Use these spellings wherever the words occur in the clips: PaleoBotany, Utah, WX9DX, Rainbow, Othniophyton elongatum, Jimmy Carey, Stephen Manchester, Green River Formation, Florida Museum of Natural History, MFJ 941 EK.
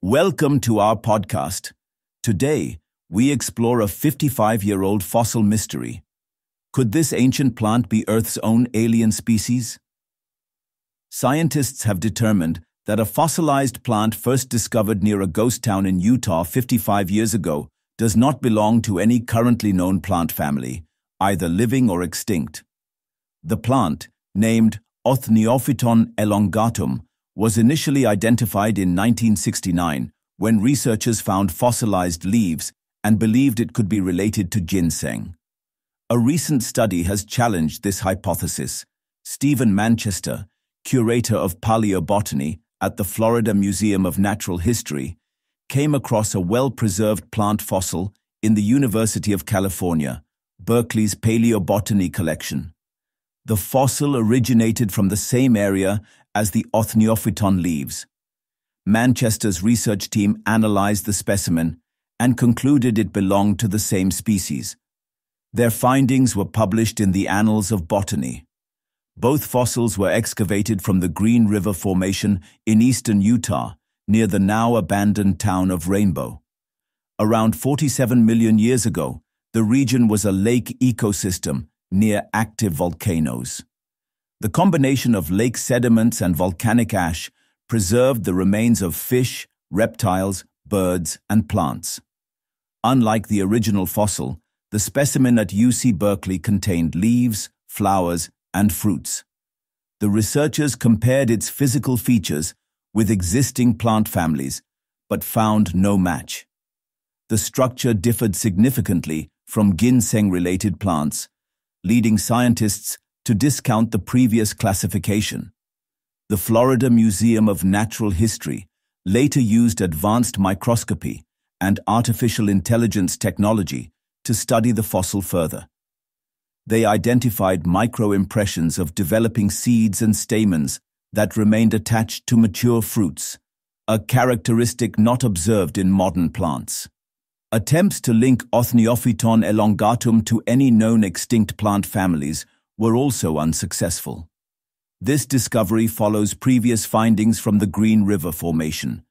Welcome to our podcast. Today, we explore a 55-year-old fossil mystery. Could this ancient plant be Earth's own alien species? Scientists have determined that a fossilized plant first discovered near a ghost town in Utah 55 years ago does not belong to any currently known plant family, either living or extinct. The plant, named Othniophyton elongatum, was initially identified in 1969 when researchers found fossilized leaves and believed it could be related to ginseng. A recent study has challenged this hypothesis. Stephen Manchester, curator of paleobotany at the Florida Museum of Natural History, came across a well-preserved plant fossil in the University of California, Berkeley's paleobotany collection. The fossil originated from the same area as the Othniophyton leaves. Manchester's research team analyzed the specimen and concluded it belonged to the same species. Their findings were published in the Annals of Botany. Both fossils were excavated from the Green River Formation in eastern Utah, near the now abandoned town of Rainbow. Around 47 million years ago, the region was a lake ecosystem near active volcanoes. The combination of lake sediments and volcanic ash preserved the remains of fish, reptiles, birds, and plants. Unlike the original fossil, the specimen at UC Berkeley contained leaves, flowers, and fruits. The researchers compared its physical features with existing plant families, but found no match. The structure differed significantly from ginseng-related plants, leading scientists to discount the previous classification. The Florida Museum of Natural History later used advanced microscopy and artificial intelligence technology to study the fossil further. They identified microimpressions of developing seeds and stamens that remained attached to mature fruits, a characteristic not observed in modern plants. Attempts to link Othniophyton elongatum to any known extinct plant families were also unsuccessful. This discovery follows previous findings from the Green River Formation,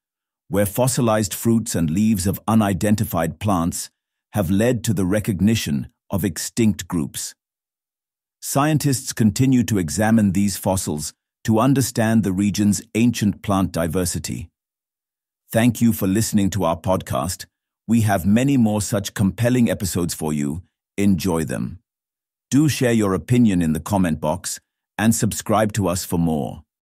where fossilized fruits and leaves of unidentified plants have led to the recognition of extinct groups. Scientists continue to examine these fossils to understand the region's ancient plant diversity. Thank you for listening to our podcast. We have many more such compelling episodes for you. Enjoy them. Do share your opinion in the comment box and subscribe to us for more.